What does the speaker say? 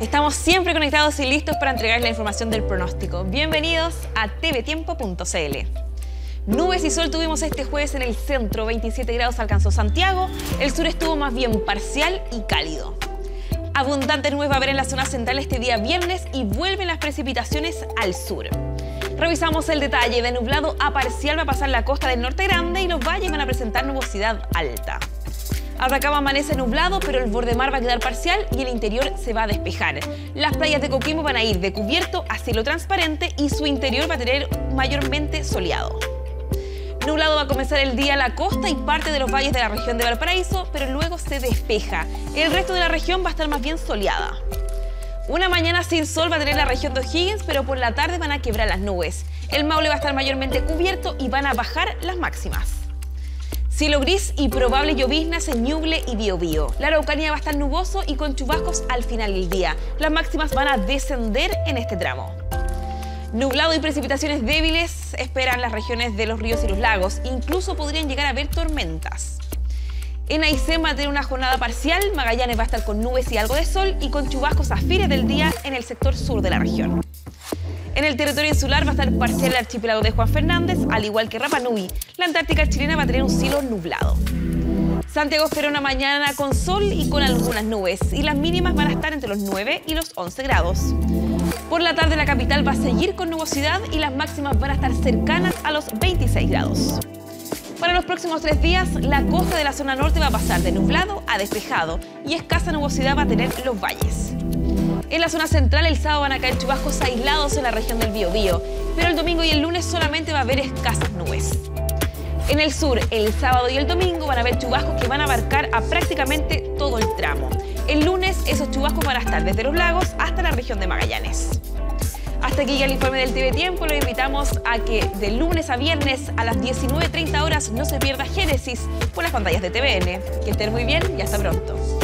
Estamos siempre conectados y listos para entregarles la información del pronóstico. Bienvenidos a TVTiempo.cl. Nubes y sol tuvimos este jueves en el centro, 27 grados alcanzó Santiago, el sur estuvo más bien parcial y cálido. Abundantes nubes va a haber en la zona central este día viernes y vuelven las precipitaciones al sur. Revisamos el detalle, de nublado a parcial va a pasar la costa del norte grande y los valles van a presentar nubosidad alta. Arrancaba amanece nublado, pero el bordemar va a quedar parcial y el interior se va a despejar. Las playas de Coquimbo van a ir de cubierto a cielo transparente y su interior va a tener mayormente soleado. Nublado va a comenzar el día a la costa y parte de los valles de la región de Valparaíso, pero luego se despeja. El resto de la región va a estar más bien soleada. Una mañana sin sol va a tener la región de O'Higgins, pero por la tarde van a quebrar las nubes. El Maule va a estar mayormente cubierto y van a bajar las máximas. Cielo gris y probables lloviznas en Ñuble y Biobío. La Araucanía va a estar nuboso y con chubascos al final del día. Las máximas van a descender en este tramo. Nublado y precipitaciones débiles esperan las regiones de los ríos y los lagos. Incluso podrían llegar a haber tormentas. En Aysén va a tener una jornada parcial. Magallanes va a estar con nubes y algo de sol y con chubascos a fines del día en el sector sur de la región. En el territorio insular va a estar parcial el archipiélago de Juan Fernández, al igual que Rapa Nui. La Antártica chilena va a tener un cielo nublado. Santiago espera una mañana con sol y con algunas nubes, y las mínimas van a estar entre los 9 y los 11 grados. Por la tarde la capital va a seguir con nubosidad y las máximas van a estar cercanas a los 26 grados. Para los próximos 3 días, la costa de la zona norte va a pasar de nublado a despejado y escasa nubosidad va a tener los valles. En la zona central el sábado van a caer chubascos aislados en la región del Biobío, pero el domingo y el lunes solamente va a haber escasas nubes. En el sur, el sábado y el domingo van a haber chubascos que van a abarcar a prácticamente todo el tramo. El lunes esos chubascos van a estar desde los lagos hasta la región de Magallanes. Hasta aquí el informe del TV Tiempo. Los invitamos a que de lunes a viernes a las 19:30 horas no se pierda Génesis por las pantallas de TVN. Que estén muy bien y hasta pronto.